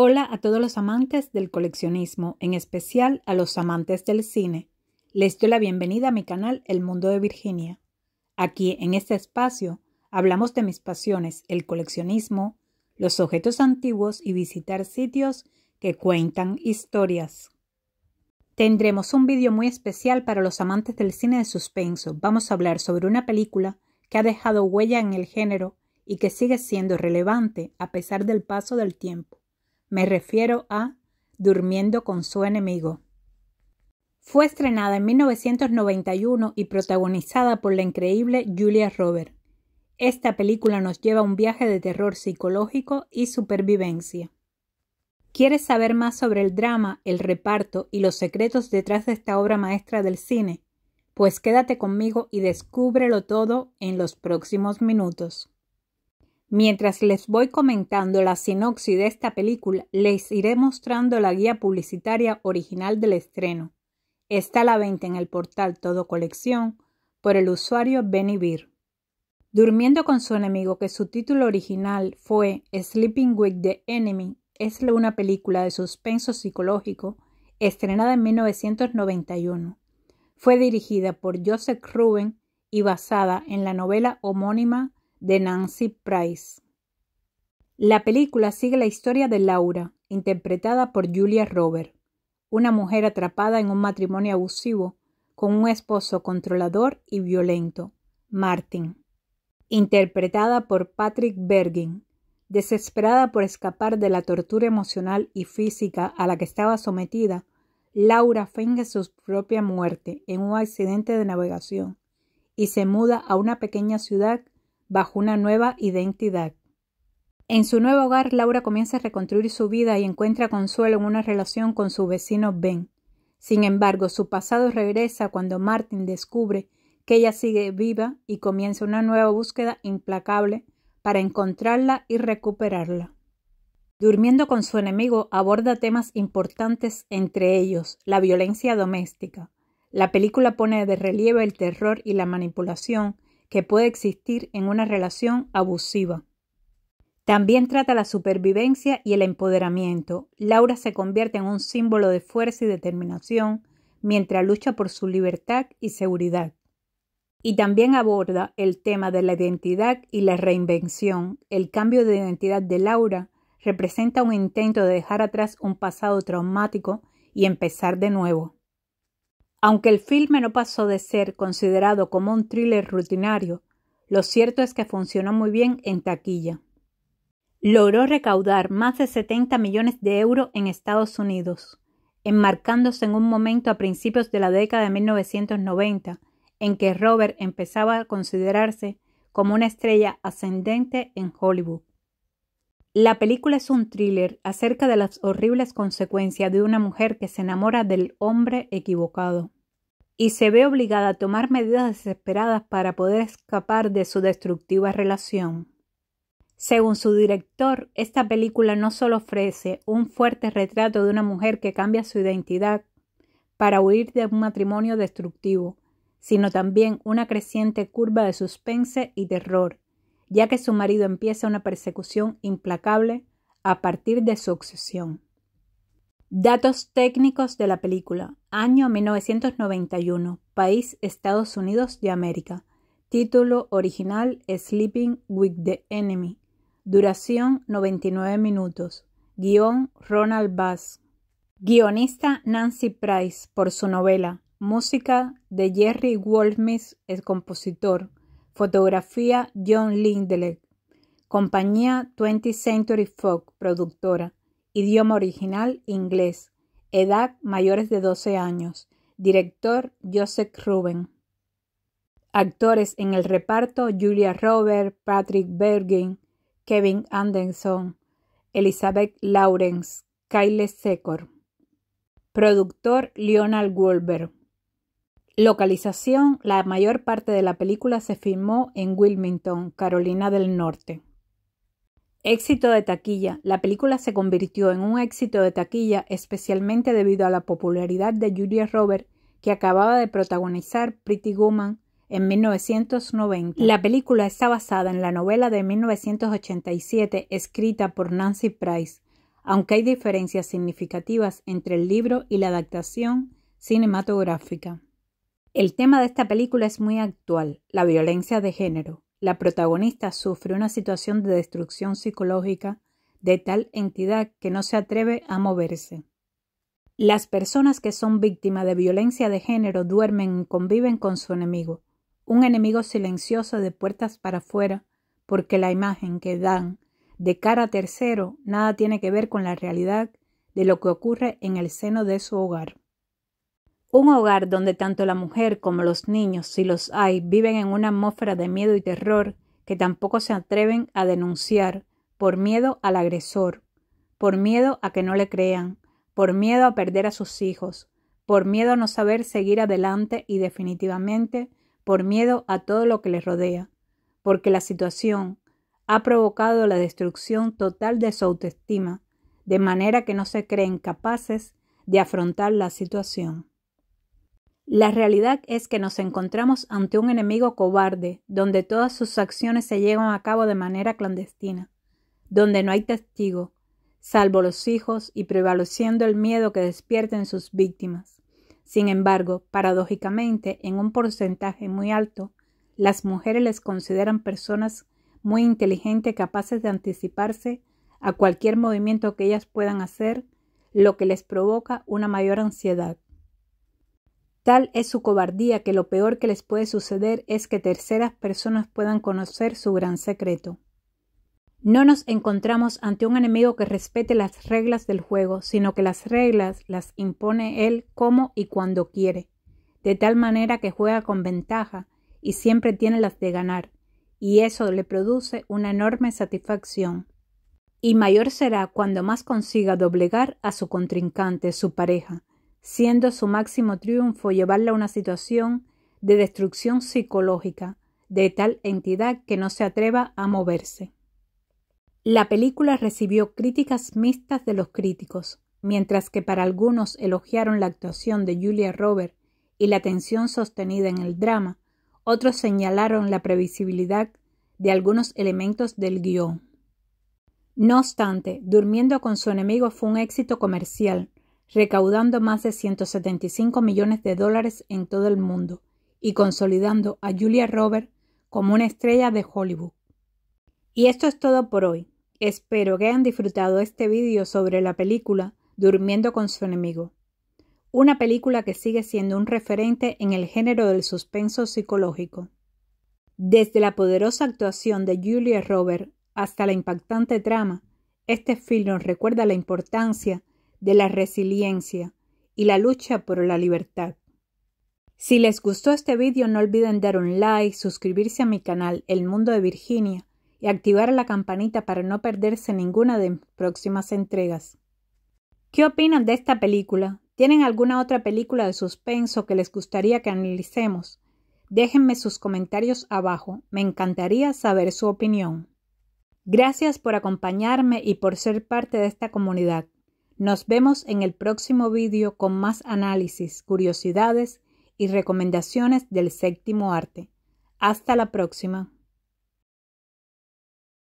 Hola a todos los amantes del coleccionismo, en especial a los amantes del cine. Les doy la bienvenida a mi canal El Mundo de Virginia. Aquí, en este espacio, hablamos de mis pasiones, el coleccionismo, los objetos antiguos y visitar sitios que cuentan historias. Tendremos un vídeo muy especial para los amantes del cine de suspenso. Vamos a hablar sobre una película que ha dejado huella en el género y que sigue siendo relevante a pesar del paso del tiempo. Me refiero a Durmiendo con su enemigo. Fue estrenada en 1991 y protagonizada por la increíble Julia Roberts. Esta película nos lleva a un viaje de terror psicológico y supervivencia. ¿Quieres saber más sobre el drama, el reparto y los secretos detrás de esta obra maestra del cine? Pues quédate conmigo y descúbrelo todo en los próximos minutos. Mientras les voy comentando la sinopsis de esta película, les iré mostrando la guía publicitaria original del estreno. Está a la venta en el portal Todo Colección por el usuario Benny Beer. Durmiendo con su enemigo, que su título original fue Sleeping with the Enemy, es una película de suspenso psicológico estrenada en 1991. Fue dirigida por Joseph Ruben y basada en la novela homónima de Nancy Price. La película sigue la historia de Laura, interpretada por Julia Roberts, una mujer atrapada en un matrimonio abusivo con un esposo controlador y violento, Martin, interpretada por Patrick Bergin, desesperada por escapar de la tortura emocional y física a la que estaba sometida. Laura finge su propia muerte en un accidente de navegación y se muda a una pequeña ciudad bajo una nueva identidad. En su nuevo hogar, Laura comienza a reconstruir su vida y encuentra consuelo en una relación con su vecino Ben. Sin embargo, su pasado regresa cuando Martin descubre que ella sigue viva y comienza una nueva búsqueda implacable para encontrarla y recuperarla. Durmiendo con su enemigo aborda temas importantes, entre ellos la violencia doméstica. La película pone de relieve el terror y la manipulación que puede existir en una relación abusiva. También trata la supervivencia y el empoderamiento. Laura se convierte en un símbolo de fuerza y determinación mientras lucha por su libertad y seguridad. Y también aborda el tema de la identidad y la reinvención. El cambio de identidad de Laura representa un intento de dejar atrás un pasado traumático y empezar de nuevo. Aunque el filme no pasó de ser considerado como un thriller rutinario, lo cierto es que funcionó muy bien en taquilla. Logró recaudar más de 70 millones de euros en Estados Unidos, enmarcándose en un momento a principios de la década de 1990, en que Robert empezaba a considerarse como una estrella ascendente en Hollywood. La película es un thriller acerca de las horribles consecuencias de una mujer que se enamora del hombre equivocado y se ve obligada a tomar medidas desesperadas para poder escapar de su destructiva relación. Según su director, esta película no solo ofrece un fuerte retrato de una mujer que cambia su identidad para huir de un matrimonio destructivo, sino también una creciente curva de suspense y terror, ya que su marido empieza una persecución implacable a partir de su obsesión. Datos técnicos de la película. Año 1991. País Estados Unidos de América. Título original Sleeping with the Enemy. Duración 99 minutos. Guión Ronald Bass. Guionista Nancy Price por su novela. Música de Jerry Goldsmith, el compositor. Fotografía John Lindley. Compañía 20th Century Fox, productora. Idioma original inglés. Edad mayores de 12 años. Director Joseph Ruben. Actores en el reparto: Julia Roberts, Patrick Bergin, Kevin Anderson, Elizabeth Lawrence, Kyle Secor. Productor Lionel Wolver. Localización: la mayor parte de la película se filmó en Wilmington, Carolina del Norte. Éxito de taquilla. La película se convirtió en un éxito de taquilla especialmente debido a la popularidad de Julia Roberts, que acababa de protagonizar Pretty Woman en 1990. La película está basada en la novela de 1987 escrita por Nancy Price, aunque hay diferencias significativas entre el libro y la adaptación cinematográfica. El tema de esta película es muy actual, la violencia de género. La protagonista sufre una situación de destrucción psicológica de tal entidad que no se atreve a moverse. Las personas que son víctimas de violencia de género duermen y conviven con su enemigo, un enemigo silencioso de puertas para afuera, porque la imagen que dan de cara a tercero nada tiene que ver con la realidad de lo que ocurre en el seno de su hogar. Un hogar donde tanto la mujer como los niños, si los hay, viven en una atmósfera de miedo y terror que tampoco se atreven a denunciar por miedo al agresor, por miedo a que no le crean, por miedo a perder a sus hijos, por miedo a no saber seguir adelante y definitivamente por miedo a todo lo que les rodea, porque la situación ha provocado la destrucción total de su autoestima, de manera que no se creen capaces de afrontar la situación. La realidad es que nos encontramos ante un enemigo cobarde, donde todas sus acciones se llevan a cabo de manera clandestina, donde no hay testigo, salvo los hijos y prevaleciendo el miedo que despierten sus víctimas. Sin embargo, paradójicamente, en un porcentaje muy alto, las mujeres les consideran personas muy inteligentes, capaces de anticiparse a cualquier movimiento que ellas puedan hacer, lo que les provoca una mayor ansiedad. Tal es su cobardía que lo peor que les puede suceder es que terceras personas puedan conocer su gran secreto. No nos encontramos ante un enemigo que respete las reglas del juego, sino que las reglas las impone él como y cuando quiere, de tal manera que juega con ventaja y siempre tiene las de ganar, y eso le produce una enorme satisfacción. Y mayor será cuando más consiga doblegar a su contrincante, su pareja, siendo su máximo triunfo llevarla a una situación de destrucción psicológica de tal entidad que no se atreva a moverse. La película recibió críticas mixtas de los críticos, mientras que para algunos elogiaron la actuación de Julia Roberts y la tensión sostenida en el drama, otros señalaron la previsibilidad de algunos elementos del guión. No obstante, Durmiendo con su enemigo fue un éxito comercial, recaudando más de $175 millones en todo el mundo y consolidando a Julia Roberts como una estrella de Hollywood. Y esto es todo por hoy. Espero que hayan disfrutado este vídeo sobre la película Durmiendo con su enemigo, una película que sigue siendo un referente en el género del suspenso psicológico. Desde la poderosa actuación de Julia Roberts hasta la impactante trama, este film nos recuerda la importancia de la resiliencia y la lucha por la libertad. Si les gustó este vídeo, no olviden dar un like, suscribirse a mi canal El Mundo de Virginia y activar la campanita para no perderse ninguna de mis próximas entregas. ¿Qué opinan de esta película? ¿Tienen alguna otra película de suspenso que les gustaría que analicemos? Déjenme sus comentarios abajo, me encantaría saber su opinión. Gracias por acompañarme y por ser parte de esta comunidad. Nos vemos en el próximo vídeo con más análisis, curiosidades y recomendaciones del séptimo arte. Hasta la próxima.